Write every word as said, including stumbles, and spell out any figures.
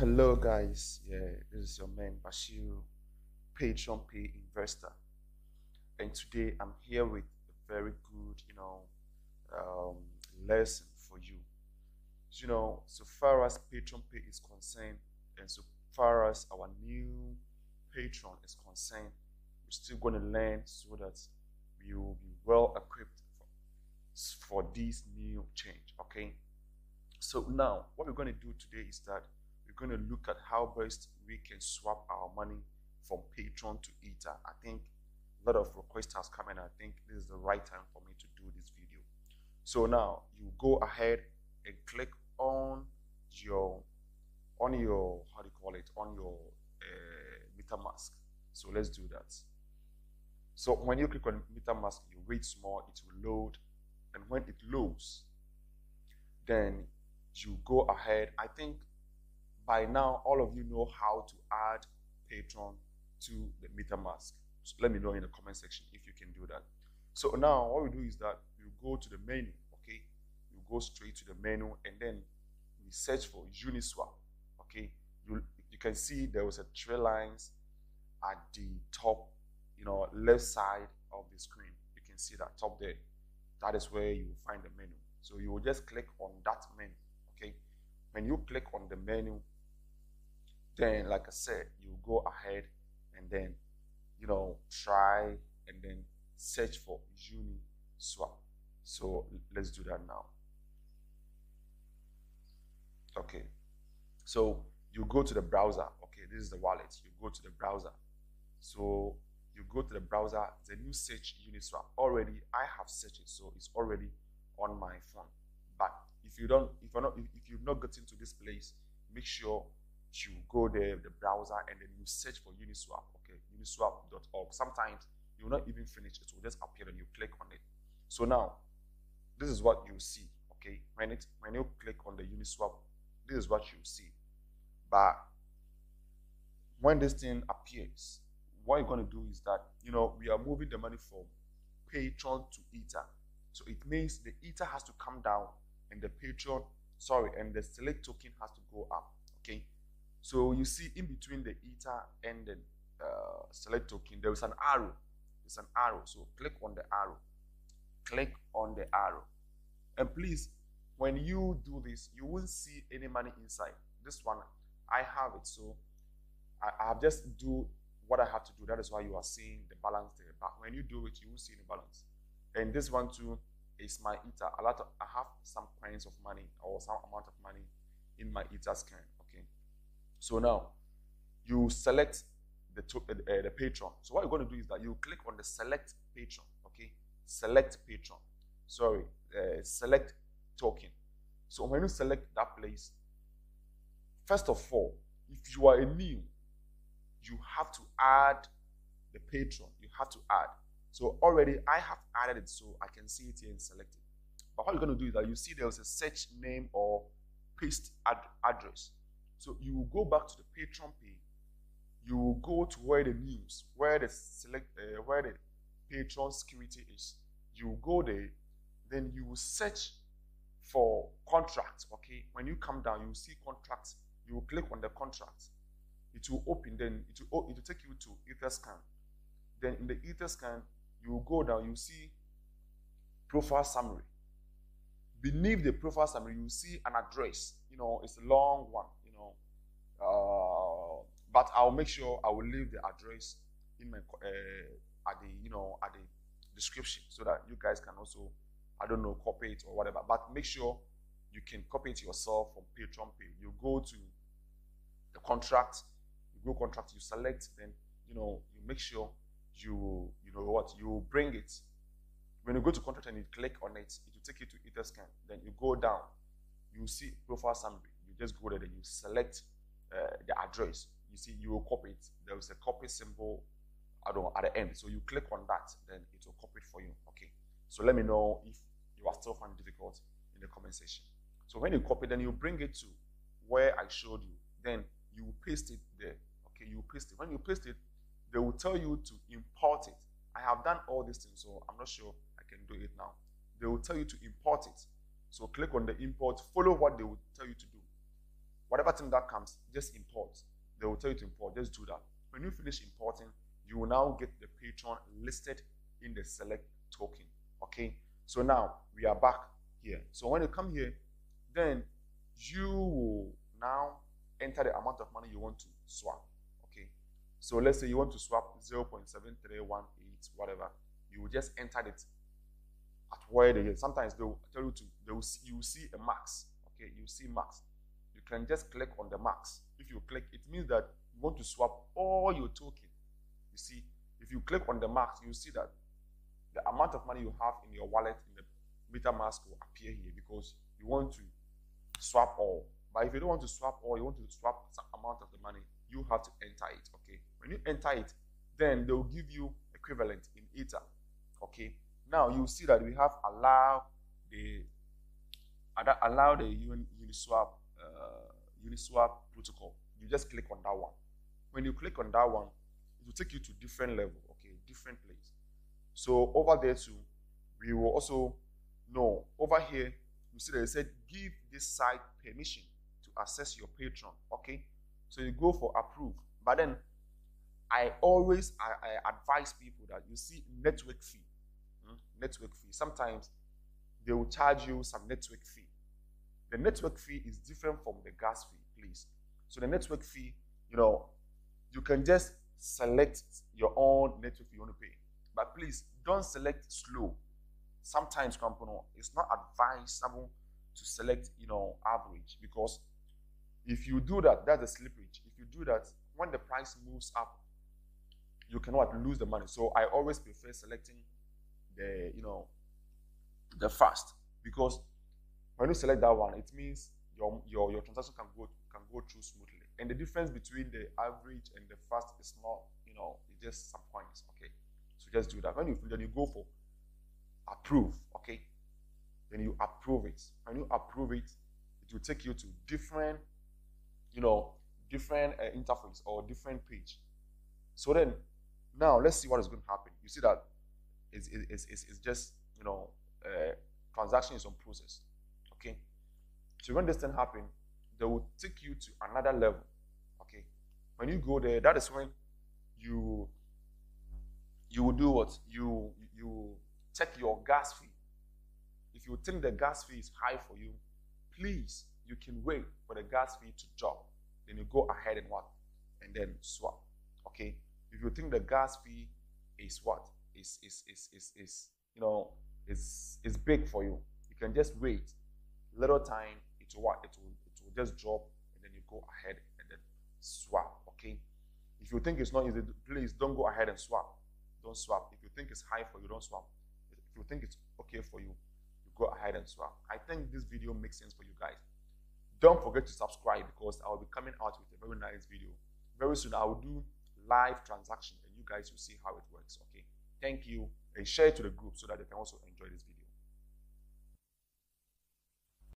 Hello guys, yeah, this is your man Bashir, Petron Pay investor, and today I'm here with a very good, you know, um, lesson for you. You know, so far as Petron Pay is concerned, and so far as our new patron is concerned, we're still going to learn so that we will be well equipped for, for this new change. Okay, so now what we're going to do today is that we're going to look at how best we can swap our money from Patreon to Ether. I think a lot of requests has come in. I think this is the right time for me to do this video. So now you go ahead and click on your on your how do you call it on your uh, MetaMask. So let's do that. So when you click on MetaMask, you wait small, it will load, and when it loads, then you go ahead. I think by now, all of you know how to add Patreon to the MetaMask. So let me know in the comment section if you can do that. So now what we do is that you go to the menu, okay? You go straight to the menu and then we search for Uniswap, okay? You, you can see there was a three lines at the top, you know, left side of the screen. You can see that top there. That is where you will find the menu. So you will just click on that menu, okay? When you click on the menu, then like I said, you go ahead and then, you know, try and then search for Uniswap. So let's do that now. Okay, so you go to the browser. Okay, this is the wallet. You go to the browser. So you go to the browser, the new search Uniswap. Already I have searched it, so it's already on my phone. But if you don't, if you're not, if you've not gotten to this place, make sure you go there, the browser, and then you search for Uniswap, okay, uniswap dot org. Sometimes you will not even finish, it will just appear and you click on it. So now, this is what you see, okay? When it when you click on the Uniswap, this is what you see. But when this thing appears, what you're going to do is that, you know, we are moving the money from Patreon to Ether. So it means the Ether has to come down and the Patreon, sorry, and the select token has to go up, okay? So you see in between the Ether and the uh, select token, there is an arrow. It's an arrow. So click on the arrow. Click on the arrow. And please, when you do this, you won't see any money inside. This one, I have it. So I have just do what I have to do. That is why you are seeing the balance there. But when you do it, you will see the balance. And this one too is my Ether. A lot of, I have some kinds of money or some amount of money in my Etherscan. So now, you select the, uh, the Patreon. So what you're going to do is that you click on the select Patreon, okay? Select Patreon, sorry, uh, select token. So when you select that place, first of all, if you are a new, you have to add the Patreon, you have to add. So already I have added it, so I can see it here and select it. But what you're going to do is that you see there was a search name or paste ad address. So you will go back to the Patreon page. You will go to where the news, where the select, uh, where the Patreon security is. You will go there, then you will search for contracts. Okay, when you come down, you will see contracts. You will click on the contract. It will open. Then it will it will take you to Etherscan. Then in the Etherscan, you will go down. You will see profile summary. Beneath the profile summary, you will see an address. You know, it's a long one. Uh, but I'll make sure I will leave the address in my uh, at the you know at the description so that you guys can also, I don't know, copy it or whatever. But make sure you can copy it yourself from Patreon page. You go to the contract, you go contract, you select, then you know you make sure you you know what you bring it. When you go to contract and you click on it, it will take you to Etherscan. Then you go down, you see profile summary. You just go there, then you select. Uh, the address. You see, you will copy it. There is a copy symbol I don't know, at the end. So you click on that, then it will copy it for you. Okay. So let me know if you are still finding it difficult in the comment section. So when you copy, then you bring it to where I showed you. Then you paste it there. Okay, you paste it. When you paste it, they will tell you to import it. I have done all these things, so I'm not sure I can do it now. They will tell you to import it. So click on the import, follow what they will tell you to do. whatever thing that comes, just import. They will tell you to import, just do that. When you finish importing, you will now get the Patreon listed in the select token. Okay, so now we are back here. So when you come here, then you will now enter the amount of money you want to swap. Okay, so let's say you want to swap zero point seven three one eight, whatever. You will just enter it at where they are. Sometimes they will tell you to, they will see, you will see a max. Okay, you see max. You can just click on the max. If you click, it means that you want to swap all your token. You see, if you click on the max, you see that the amount of money you have in your wallet in the MetaMask will appear here because you want to swap all. But if you don't want to swap all, you want to swap some amount of the money, you have to enter it. Okay, when you enter it, then they will give you equivalent in ether. Okay, now you see that we have allow the allow the Uniswap uh, Uniswap protocol. You just click on that one. When you click on that one, it will take you to different level. Okay, different place. So over there too, we will also know over here. You see that it said give this site permission to access your Patreon. Okay, so you go for approve. But then I always I, I advise people that you see network fee, hmm? network fee. Sometimes they will charge you some network fee. The network fee is different from the gas fee, please. So the network fee, you know, you can just select your own network fee you want to pay. But please don't select slow. Sometimes, company, it's not advisable to select, you know, average, because if you do that, that's a slippage. If you do that, when the price moves up, you cannot lose the money. So I always prefer selecting the, you know, the fast, because when you select that one, it means your your your transaction can go can go through smoothly. And the difference between the average and the fast is not, you know, it's just some coins. Okay, so just do that. When you then you go for approve, okay, then you approve it. When you approve it, it will take you to different, you know, different uh, interface or different page. So then, now let's see what is going to happen. You see that it's, it's, it's, it's just, you know, uh, transaction is on process, okay. So when this thing happen, they will take you to another level, okay. When you go there, that is when you you will do what you you. Check your gas fee. If you think the gas fee is high for you, please, you can wait for the gas fee to drop. Then you go ahead and what? And then swap. Okay? If you think the gas fee is what? Is is is is is you know is is big for you, you can just wait. Little time, it will what? It will it will just drop, and then you go ahead and then swap. Okay? If you think it's not easy, please don't go ahead and swap. Don't swap. If you think it's high for you, don't swap. If you think it's okay for you, you go ahead and swap. I think this video makes sense for you guys. Don't forget to subscribe, because I will be coming out with a very nice video. Very soon I will do live transaction and you guys will see how it works, okay? Thank you, and share it to the group so that they can also enjoy this video.